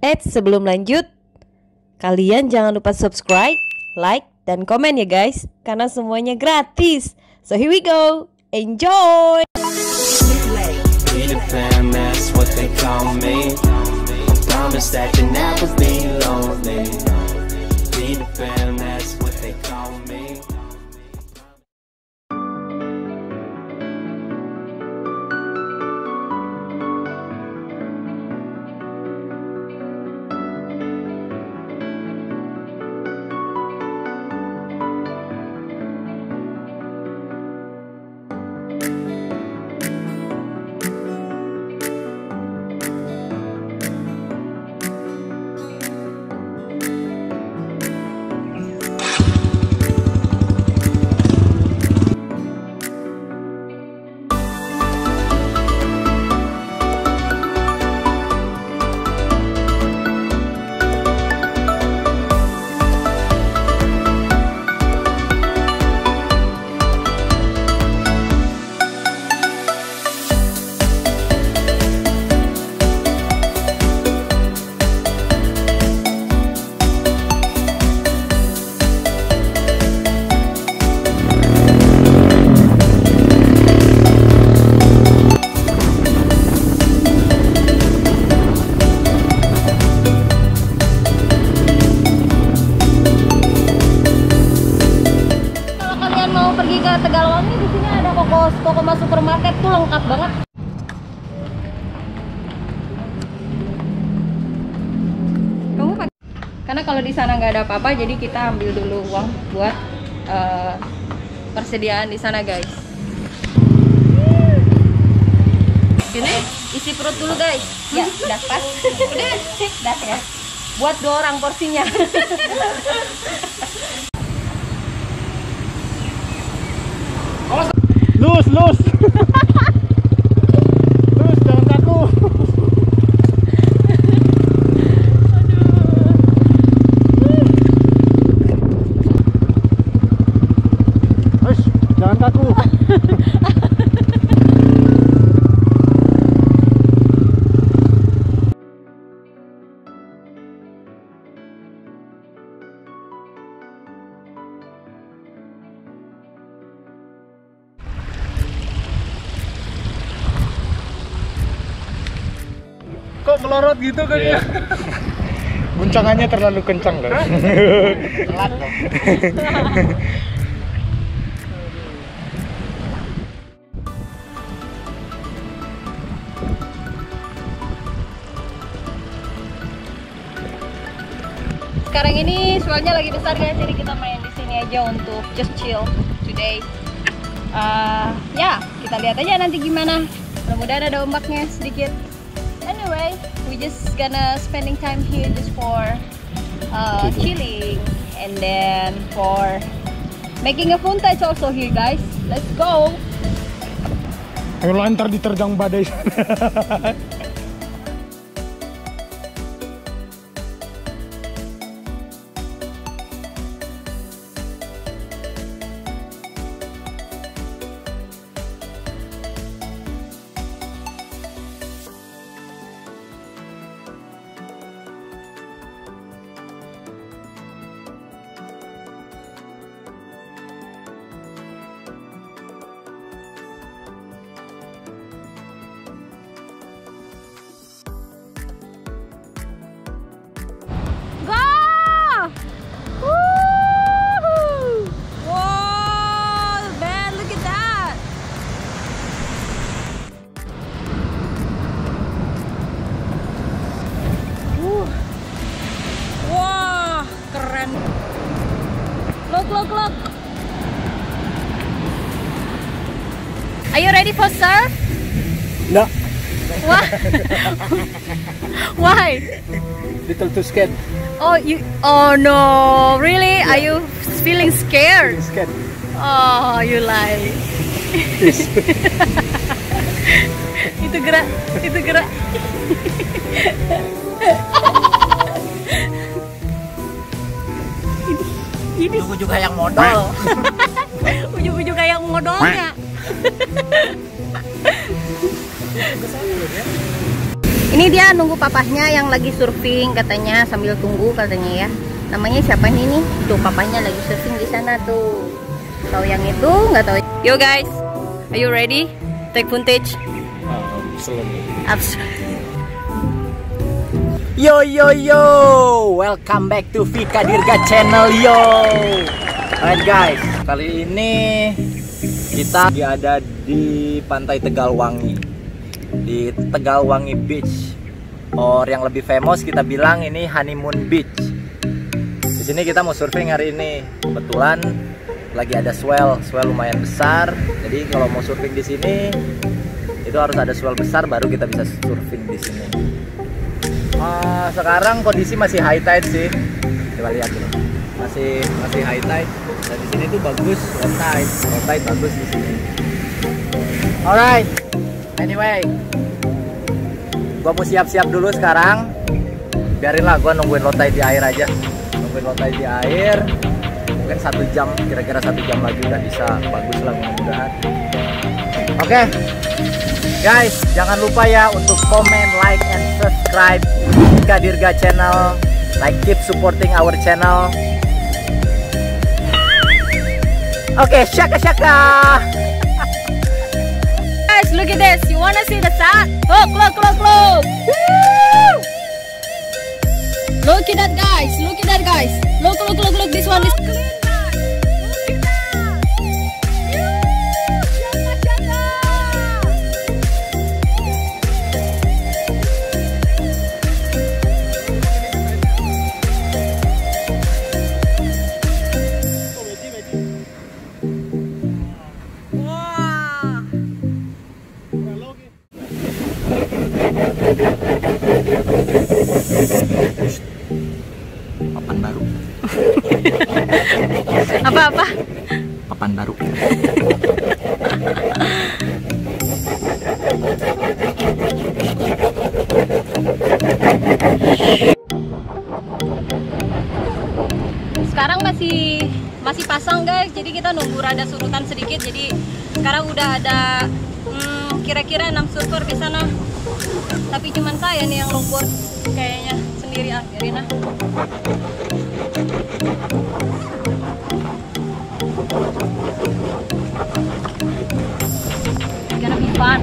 Sebelum lanjut, kalian jangan lupa subscribe, like, dan komen ya guys, karena semuanya gratis. So here we go, enjoy! Tegal Wangi di sini ada toko supermarket tuh lengkap banget. Karena kalau di sana nggak ada apa-apa, jadi kita ambil dulu uang buat persediaan di sana guys. Sini isi perut dulu guys. Ya udah pas. Udah ya. Buat 2 orang porsinya. Lus lus jangan kaku. Lus jangan kaku. Melorot gitu kan ya. Guncangannya terlalu kencang loh. Telat loh. Sekarang ini suaranya lagi besar guys, jadi kita main di sini aja untuk just chill today. Ya, kita lihat aja nanti gimana. Mudah-mudahan ada ombaknya sedikit. Anyway, we just gonna spending time here just for chilling and then for making a footage also here guys. Let's go. Ayo lantar diterjang badai. Look. Are you ready for surf? No. Why? Why? Little too scared. Oh, you? Oh no! Really? Yeah. Are you feeling scared? I'm scared. Oh, you lie. Yes. Itu gerak. Ujung-ujung kayak modal. Ujung-ujung kayak modalnya. Ini dia nunggu papahnya yang lagi surfing katanya, sambil tunggu katanya ya. Namanya siapa ini nih? Tuh papahnya lagi surfing di sana tuh. Tahu yang itu nggak tahu. Yo guys, are you ready? Take footage. Yo yo yo, welcome back to Fika Dirga channel yo. Alright guys, kali ini kita lagi ada di pantai Tegal Wangi. Di Tegal Wangi Beach, or yang lebih famous kita bilang ini Honeymoon Beach. Di sini kita mau surfing hari ini. Kebetulan lagi ada swell lumayan besar. Jadi kalau mau surfing di sini itu harus ada swell besar baru kita bisa surfing di sini. Sekarang kondisi masih high tide sih. Coba lihat dulu. Masih high tide. Dan di sini tuh bagus low tide bagus di sini. Alright. Anyway, gua mau siap-siap dulu sekarang. Biarinlah gua nungguin low tide di air aja. Nungguin low tide di air. Mungkin kira-kira satu jam lagi udah bisa bagus lah mudah-mudahan. Oke, guys, jangan lupa ya untuk komen, like, and subscribe Fika Dirga channel. Like, keep supporting our channel. Oke, Chaka-chaka. Look at this, you wanna see the sun? Look! Woo! Look at that guys! Look, this one is... Papan baru. Apa? Papan baru. Sekarang masih pasang guys, jadi kita nunggu rada surutan sedikit. Jadi sekarang udah ada kira-kira 6 surfer di sana. Tapi cuman saya nih yang longboard kayaknya sendiri ah, biarin ah. Gonna be fun.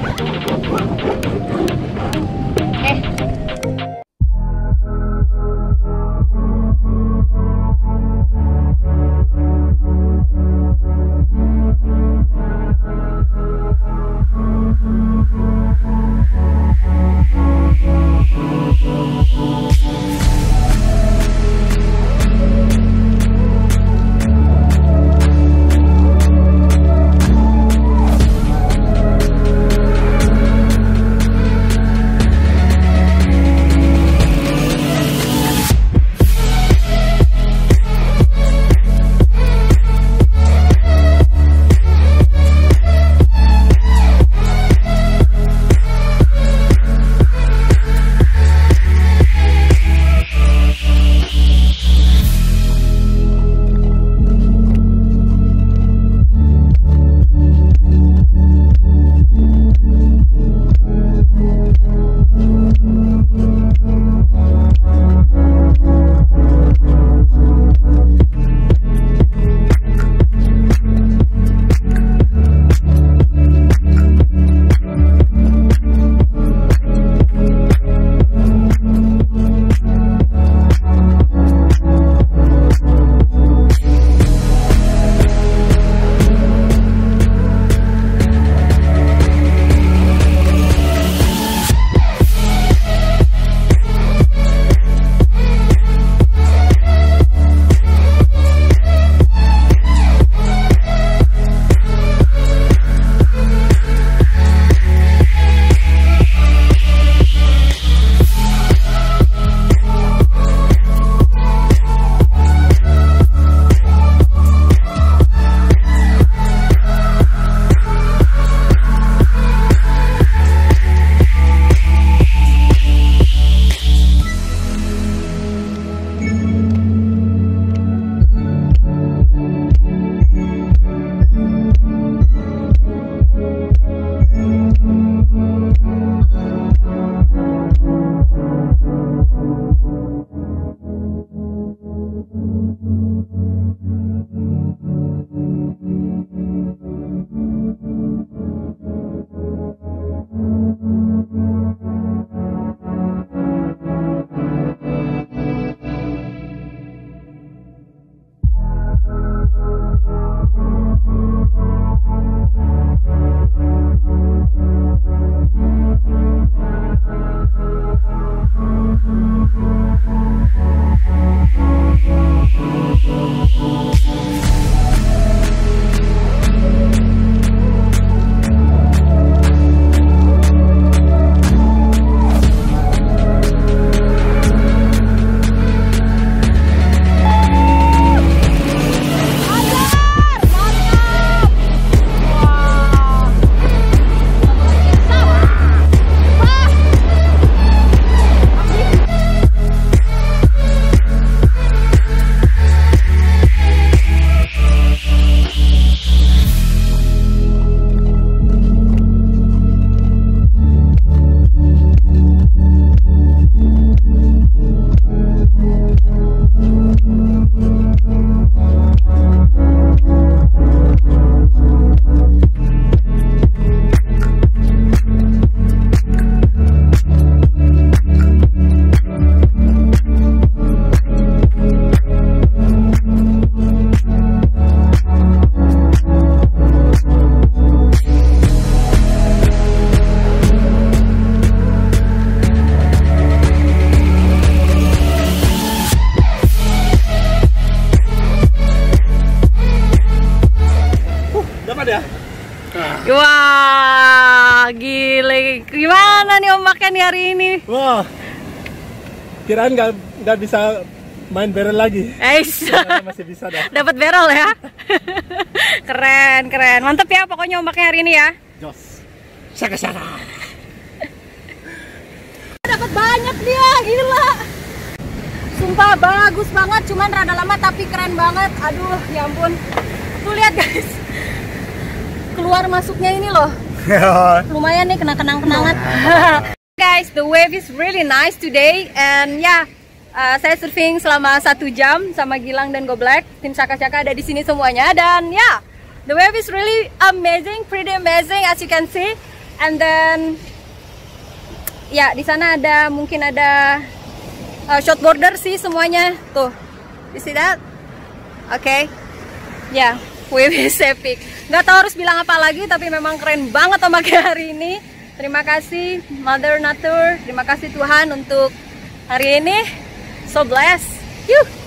pagi lagi. Gimana nih omakan nih hari ini? Wah, kirain nggak bisa main barrel lagi. Masih bisa dah. Dapat barrel ya. Keren, keren. Mantep ya pokoknya ombaknya hari ini ya. Jos. Chaka-chaka. Dapat banyak dia, gila. Sumpah bagus banget, cuman rada lama tapi keren banget. Aduh, ya ampun. Tuh lihat guys. Keluar masuknya ini loh. Lumayan nih kena kenang-kenangan. Guys, the wave is really nice today and yeah. Saya surfing selama 1 jam sama Gilang dan Go Black. Tim Chaka-chaka ada di sini semuanya. Dan ya, the wave is really amazing, pretty amazing as you can see. And then, ya di sana ada mungkin ada shortboarder sih semuanya. Tuh, you see that? Oke, ya, wave is epic. Gak tau harus bilang apa lagi, tapi memang keren banget ombaknya hari ini. Terima kasih Mother Nature, terima kasih Tuhan untuk hari ini. So blessed. You.